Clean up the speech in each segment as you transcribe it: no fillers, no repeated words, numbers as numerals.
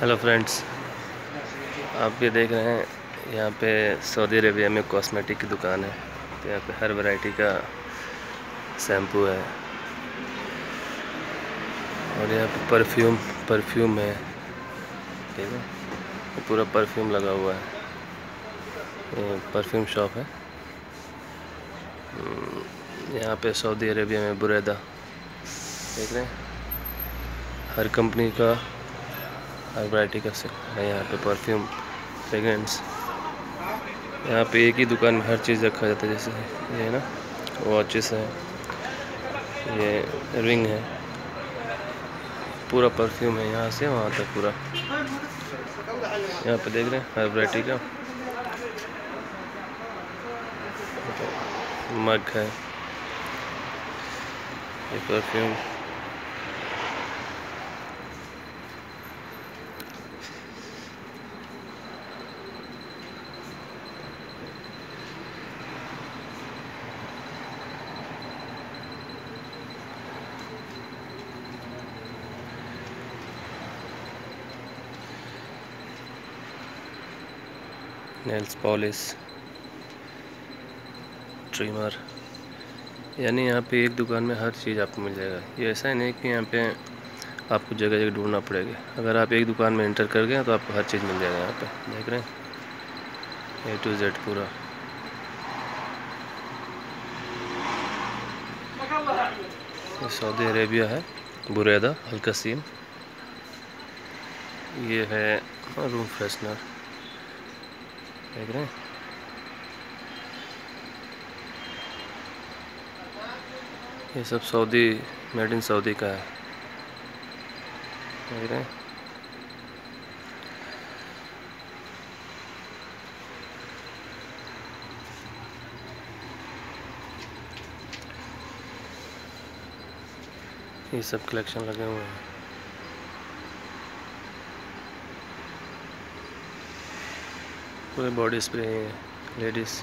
Hello friends, आप ये देख रहे हैं यहाँ पे सऊदी अरेबिया में कॉस्मेटिक की दुकान है। तो यहाँ पे हर वैरायटी का शैम्पू है और यहाँ पे परफ्यूम है, ठीक है, पूरा परफ्यूम लगा हुआ है। ये परफ्यूम शॉप है। यहाँ पे सऊदी अरेबिया में बुरैदा देख रहे हैं, हर कंपनी का, हर वैरायटी का है यहाँ पे परफ्यूम, फ्रेगरेंस। यहाँ पे एक ही दुकान में हर चीज़ रखा जाता है। जैसे ये है ना, वॉचेस है, ये रिंग है, पूरा परफ्यूम है यहाँ से वहाँ तक पूरा। यहाँ पे देख रहे हैं हर वैरायटी का मग है, ये परफ्यूम। नेल्स पॉलिश, ट्रिमर, यानी यहाँ पे एक दुकान में हर चीज़ आपको मिल जाएगा। ये ऐसा ही नहीं कि यहाँ पे आपको जगह जगह ढूंढना पड़ेगा। अगर आप एक दुकान में एंटर कर गए तो आपको हर चीज़ मिल जाएगा। यहाँ पे देख रहे हैं A to Z पूरा। सऊदी अरेबिया है, बुरैदा, अलकसीम। ये है रूम फ्रेशनर, देख रहे हैं। ये सब सऊदी, मेड इन सऊदी का है, देख रहे हैं। ये सब कलेक्शन लगे हुए हैं। पूरे बॉडी स्प्रे है, लेडीज़।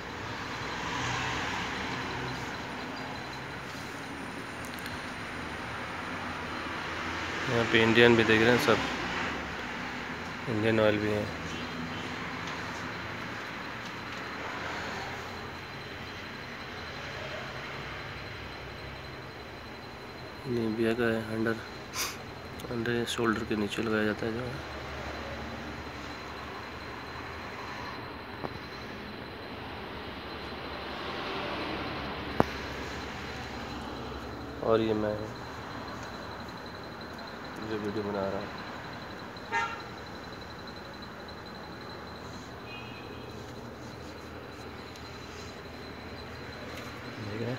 यहाँ पे इंडियन भी देख रहे हैं, सब इंडियन ऑयल भी है। नीबिया का है, अंडर शोल्डर के नीचे लगाया जाता है जो। और ये मैं जो वीडियो बना रहा हूँ, ठीक है।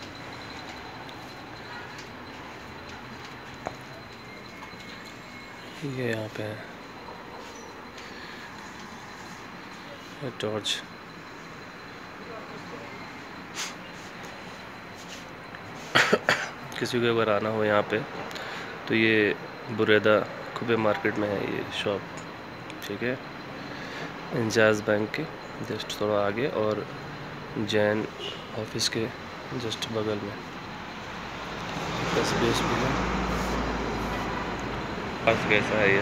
ये यहाँ पे है टॉर्च, किसी को अगर आना हो यहाँ पे तो ये बुरैदा खुबे मार्केट में है ये शॉप, ठीक है, इंजाज बैंक के जस्ट थोड़ा आगे और जैन ऑफिस के जस्ट बगल में। 10-20 मिनट पास कैसा है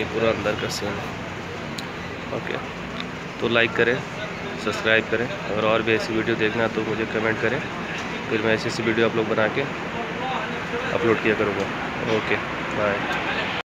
ये पूरा अंदर का सीन है। ओके, तो लाइक करें, सब्सक्राइब करें। अगर और भी ऐसी वीडियो देखना तो मुझे कमेंट करें, फिर मैं ऐसी वीडियो आप लोग बना के अपलोड किया करूँगा। Okay, bye.